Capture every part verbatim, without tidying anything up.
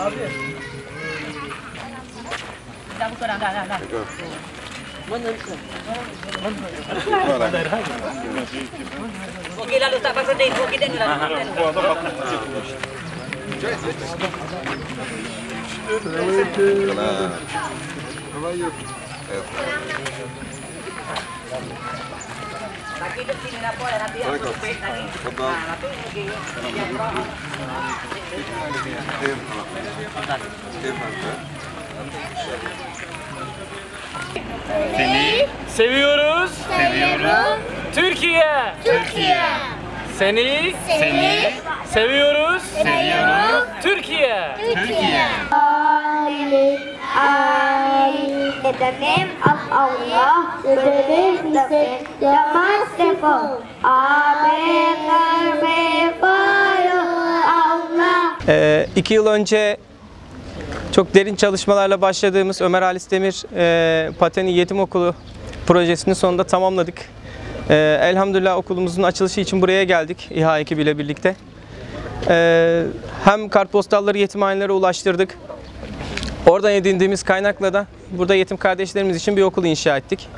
Abi. Kita buka dah, dah, dah. Mana tu? Okey lalu tak pasal deh, okey deh lalu. Lagi dekat sini apa? Nanti aku pek lagi. Nanti lagi. Seni seviyoruz. Seviyorum. Türkiye. Türkiye. Seni. Seni. Seviyoruz. Seviyorum. Türkiye. Türkiye. Dedenim Allah, dedenim bize zaman sefol. Abenler mefayo Allah. Ee, iki yıl önce çok derin çalışmalarla başladığımız Ömer Halis Demir e, Pateni Yetim Okulu projesini sonunda tamamladık. E, elhamdülillah okulumuzun açılışı için buraya geldik İHA ekibiyle birlikte. E, hem kartpostalları yetimhanelere ulaştırdık. Oradan edindiğimiz kaynakla da burada yetim kardeşlerimiz için bir okul inşa ettik.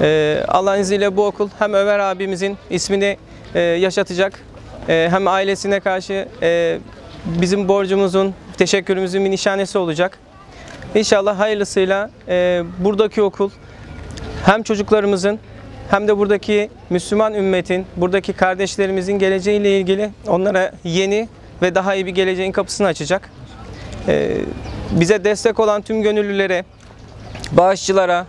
Ee, Allah'ın izniyle bu okul hem Ömer abimizin ismini e, yaşatacak, e, hem ailesine karşı e, bizim borcumuzun, teşekkürümüzün bir nişanesi olacak. İnşallah hayırlısıyla e, buradaki okul hem çocuklarımızın hem de buradaki Müslüman ümmetin, buradaki kardeşlerimizin geleceğiyle ilgili onlara yeni ve daha iyi bir geleceğin kapısını açacak. E, Bize destek olan tüm gönüllülere, bağışçılara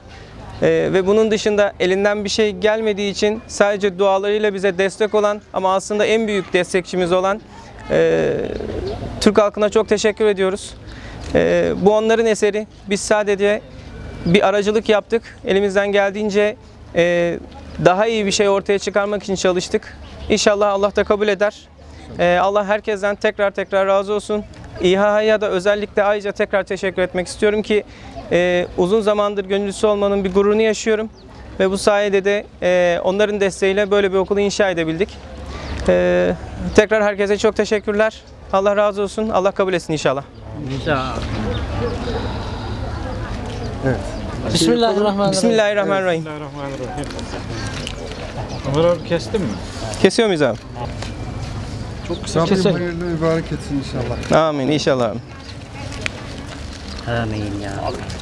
e, ve bunun dışında elinden bir şey gelmediği için sadece dualarıyla bize destek olan ama aslında en büyük destekçimiz olan e, Türk halkına çok teşekkür ediyoruz. E, bu onların eseri. Biz sadece bir aracılık yaptık. Elimizden geldiğince e, daha iyi bir şey ortaya çıkarmak için çalıştık. İnşallah Allah da kabul eder. E, Allah herkesten tekrar tekrar razı olsun. İHA'ya da özellikle ayrıca tekrar teşekkür etmek istiyorum ki e, uzun zamandır gönüllüsü olmanın bir gururunu yaşıyorum. Ve bu sayede de e, onların desteğiyle böyle bir okulu inşa edebildik. E, tekrar herkese çok teşekkürler. Allah razı olsun. Allah kabul etsin inşallah. İnşallah. Evet. Bismillahirrahmanirrahim. Bismillahirrahmanirrahim. Ömer abi kestin mi? Kesiyor muyuz abi? Çok kısa. Rabbim hayırlı mübarek etsin inşallah. Amin inşallah. Amin ya Allah.